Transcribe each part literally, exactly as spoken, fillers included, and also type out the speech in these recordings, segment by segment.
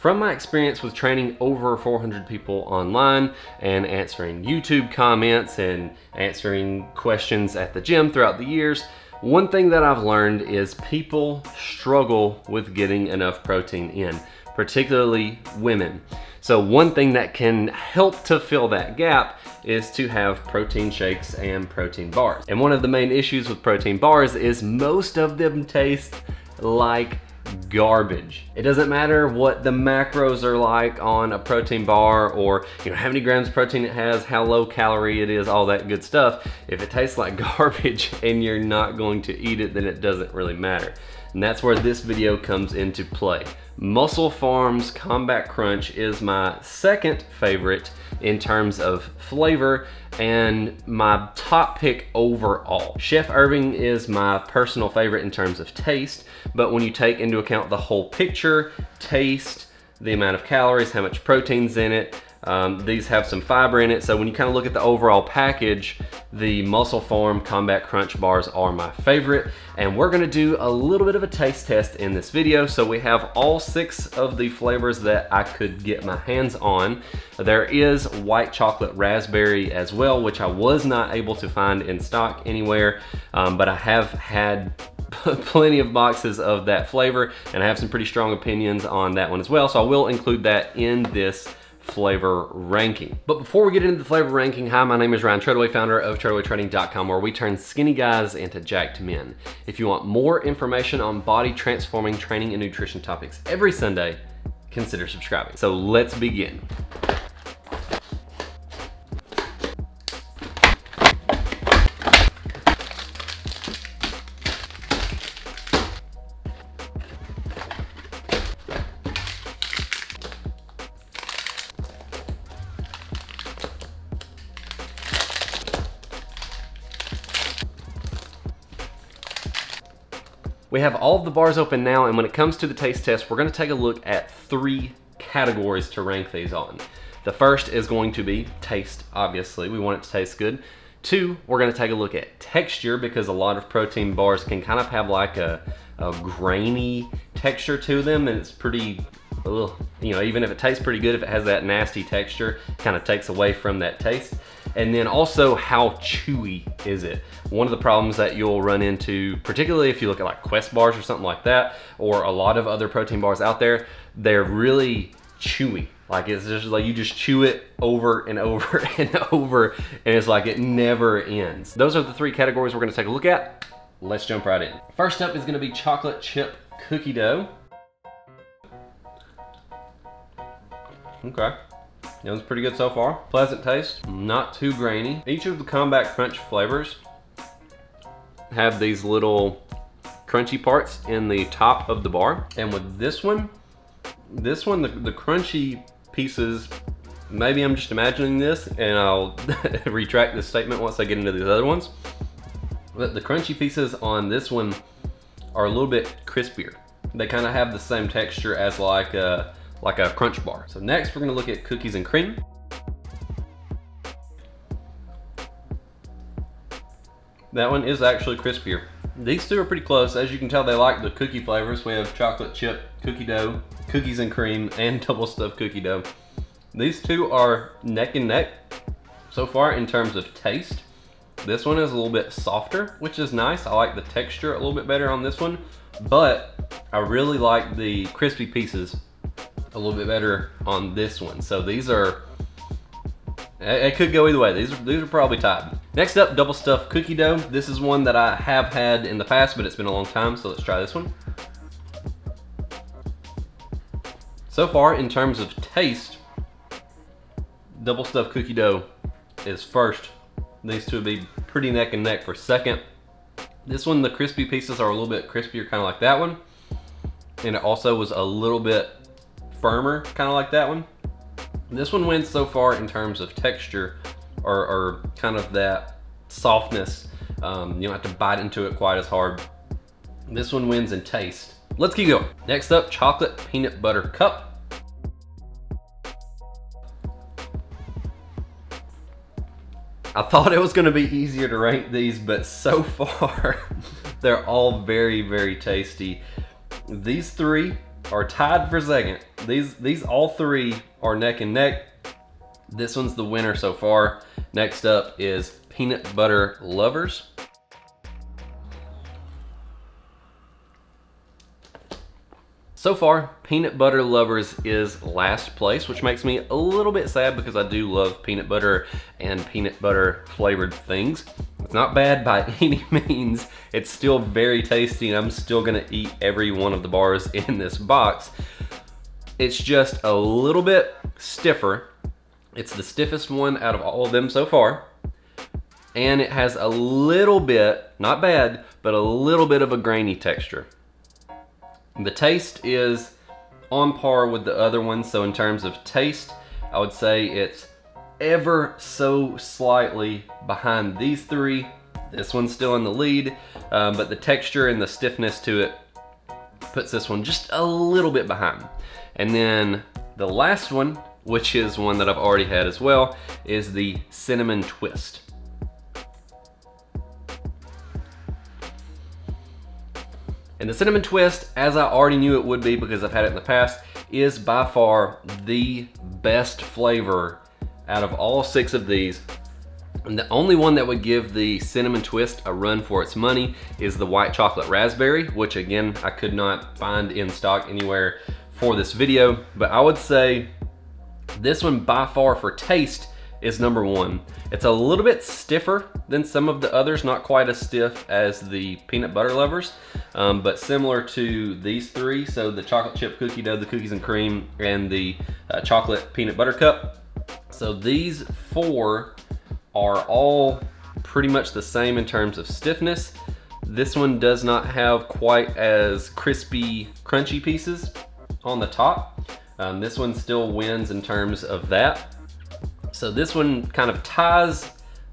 From my experience with training over four hundred people online and answering YouTube comments and answering questions at the gym throughout the years, one thing that I've learned is people struggle with getting enough protein in, particularly women. So one thing that can help to fill that gap is to have protein shakes and protein bars. And one of the main issues with protein bars is most of them taste like garbage. It doesn't matter what the macros are like on a protein bar, or you know how many grams of protein it has, how low calorie it is, all that good stuff. If it tastes like garbage and you're not going to eat it, then it doesn't really matter. And that's where this video comes into play. MusclePharm's Combat Crunch is my second favorite in terms of flavor and my top pick overall. Chef Irving is my personal favorite in terms of taste, but when you take into account the whole picture, taste, the amount of calories, how much protein's in it, um, these have some fiber in it, so when you kind of look at the overall package, the MusclePharm Combat Crunch bars are my favorite, and we're gonna do a little bit of a taste test in this video. So we have all six of the flavors that I could get my hands on. There is white chocolate raspberry as well, which I was not able to find in stock anywhere, um, but I have had plenty of boxes of that flavor, and I have some pretty strong opinions on that one as well, so I will include that in this flavor ranking. But before we get into the flavor ranking, hi, my name is Ryan Treadaway, founder of Treadaway Training dot com, where we turn skinny guys into jacked men. If you want more information on body transforming training and nutrition topics every Sunday, consider subscribing. So let's begin. We have all of the bars open now, and when it comes to the taste test, we're gonna take a look at three categories to rank these on. The first is going to be taste, obviously. We want it to taste good. Two, we're gonna take a look at texture, because a lot of protein bars can kind of have like a, a grainy texture to them, and it's pretty, ugh, you know, even if it tastes pretty good, if it has that nasty texture, kind of takes away from that taste. And then also, how chewy is it? One of the problems that you'll run into, particularly if you look at like Quest bars or something like that, or a lot of other protein bars out there, they're really chewy. Like it's just like you just chew it over and over and over, and it's like it never ends. Those are the three categories we're gonna take a look at. Let's jump right in. First up is gonna be chocolate chip cookie dough. Okay. That was pretty good so far. Pleasant taste, not too grainy. Each of the Combat Crunch flavors have these little crunchy parts in the top of the bar. And with this one, this one, the, the crunchy pieces, maybe I'm just imagining this, and I'll retract this statement once I get into these other ones. But the crunchy pieces on this one are a little bit crispier. They kind of have the same texture as like a like a crunch bar. So next we're gonna look at cookies and cream. That one is actually crispier. These two are pretty close. As you can tell, they like the cookie flavors. We have chocolate chip cookie dough, cookies and cream, and double stuffed cookie dough. These two are neck and neck so far in terms of taste. This one is a little bit softer, which is nice. I like the texture a little bit better on this one, but I really like the crispy pieces a little bit better on this one. So these are, it could go either way. These are, these are probably tied. Next up, double stuffed cookie dough. This is one that I have had in the past, but it's been a long time, so let's try this one. So far, in terms of taste, double stuffed cookie dough is first. These two would be pretty neck and neck for second. This one, the crispy pieces are a little bit crispier, kind of like that one. And it also was a little bit firmer, kind of like that one. This one wins so far in terms of texture, or, or kind of that softness. Um, you don't have to bite into it quite as hard. This one wins in taste. Let's keep going. Next up, chocolate peanut butter cup. I thought it was gonna be easier to rank these, but so far, they're all very, very tasty. These three are tied for second. These, these all three are neck and neck. This one's the winner so far. Next up is Peanut Butter Lovers. So far, Peanut Butter Lovers is last place, which makes me a little bit sad because I do love peanut butter and peanut butter flavored things. It's not bad by any means. It's still very tasty and I'm still gonna eat every one of the bars in this box. It's just a little bit stiffer. It's the stiffest one out of all of them so far. And it has a little bit, not bad, but a little bit of a grainy texture. The taste is on par with the other one, so in terms of taste, I would say it's ever so slightly behind these three. This one's still in the lead, um, but the texture and the stiffness to it puts this one just a little bit behind. And then the last one, which is one that I've already had as well, is the Cinnamon Twist. And the Cinnamon Twist, as I already knew it would be because I've had it in the past, is by far the best flavor out of all six of these. And the only one that would give the Cinnamon Twist a run for its money is the White Chocolate Raspberry, which again, I could not find in stock anywhere for this video. But I would say this one by far for taste is number one. It's a little bit stiffer than some of the others, not quite as stiff as the Peanut Butter Lovers, um, but similar to these three. So the chocolate chip cookie dough, the cookies and cream, and the uh, chocolate peanut butter cup. So these four are all pretty much the same in terms of stiffness. This one does not have quite as crispy, crunchy pieces on the top. Um, this one still wins in terms of that. So this one kind of ties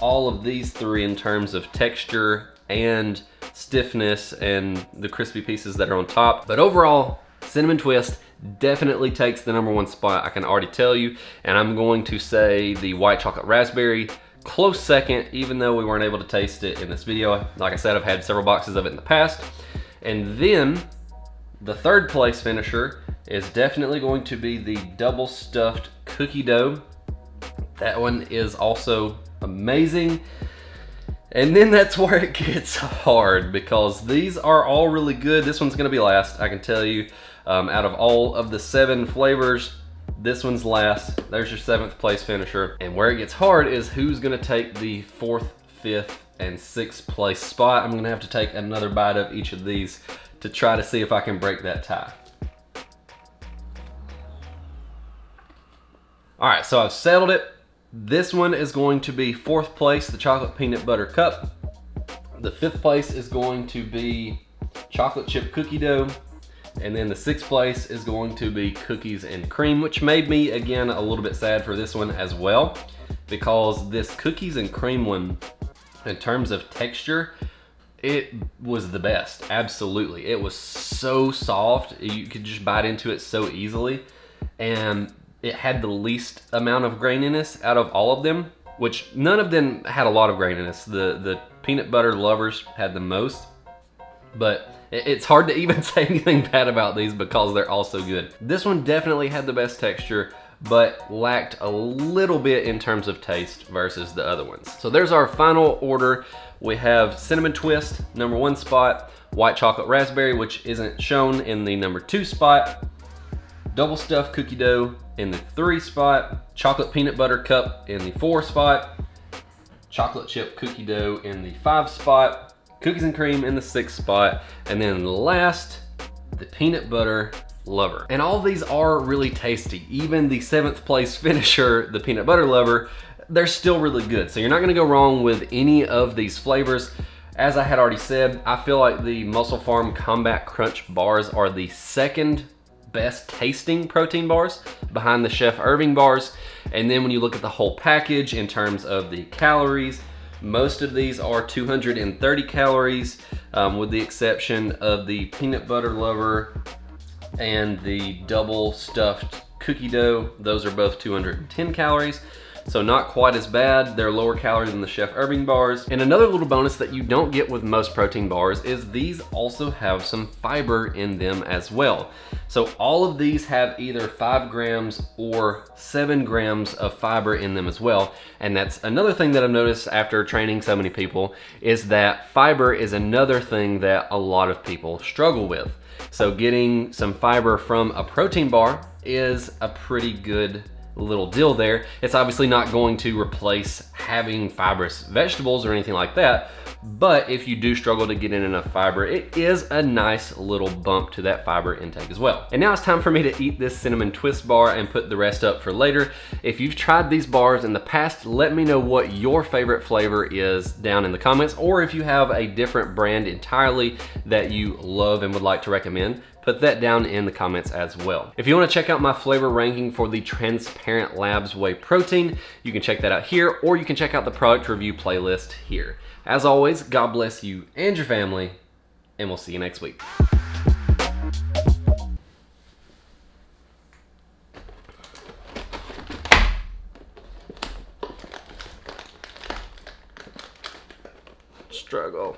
all of these three in terms of texture and stiffness and the crispy pieces that are on top. But overall, Cinnamon Twist definitely takes the number one spot, I can already tell you. And I'm going to say the White Chocolate Raspberry, close second, even though we weren't able to taste it in this video. Like I said, I've had several boxes of it in the past. And then the third place finisher is definitely going to be the Double Stuffed Cookie Dough. That one is also amazing. And then that's where it gets hard because these are all really good. This one's gonna be last, I can tell you. Um, out of all of the seven flavors, this one's last. There's your seventh place finisher. And where it gets hard is who's gonna take the fourth, fifth, and sixth place spot. I'm gonna have to take another bite of each of these to try to see if I can break that tie. All right, so I've settled it. This one is going to be fourth place, the chocolate peanut butter cup. The fifth place is going to be chocolate chip cookie dough. And then the sixth place is going to be cookies and cream, which made me, again, a little bit sad for this one as well, because this cookies and cream one, in terms of texture, it was the best, absolutely. It was so soft, you could just bite into it so easily. And it had the least amount of graininess out of all of them, which none of them had a lot of graininess. The, the Peanut Butter Lovers had the most, but it's hard to even say anything bad about these because they're all so good. This one definitely had the best texture, but lacked a little bit in terms of taste versus the other ones. So there's our final order. We have Cinnamon Twist, number one spot, White Chocolate Raspberry, which isn't shown, in the number two spot, Double Stuffed Cookie Dough in the three spot, Chocolate Peanut Butter Cup in the four spot, Chocolate Chip Cookie Dough in the five spot, Cookies and Cream in the sixth spot, and then last, the Peanut Butter Lover. And all these are really tasty. Even the seventh place finisher, the Peanut Butter Lover, they're still really good. So you're not gonna go wrong with any of these flavors. As I had already said, I feel like the MusclePharm Combat Crunch bars are the second best tasting protein bars behind the Chef Irving bars. And then when you look at the whole package in terms of the calories, most of these are two hundred thirty calories, um, with the exception of the Peanut Butter Lover and the Double Stuffed Cookie Dough. Those are both two hundred ten calories. so not quite as bad. They're lower calorie than the Chef Irving bars. And another little bonus that you don't get with most protein bars is these also have some fiber in them as well. So all of these have either five grams or seven grams of fiber in them as well. And that's another thing that I've noticed after training so many people is that fiber is another thing that a lot of people struggle with. So getting some fiber from a protein bar is a pretty good little deal there. It's obviously not going to replace having fibrous vegetables or anything like that, but if you do struggle to get in enough fiber, it is a nice little bump to that fiber intake as well. And now it's time for me to eat this cinnamon twist bar and put the rest up for later. If you've tried these bars in the past, let me know what your favorite flavor is down in the comments, or if you have a different brand entirely that you love and would like to recommend, put that down in the comments as well. If you want to check out my flavor ranking for the Transparent Labs Whey Protein, you can check that out here, or you can check out the product review playlist here. As always, God bless you and your family, and we'll see you next week. Struggle.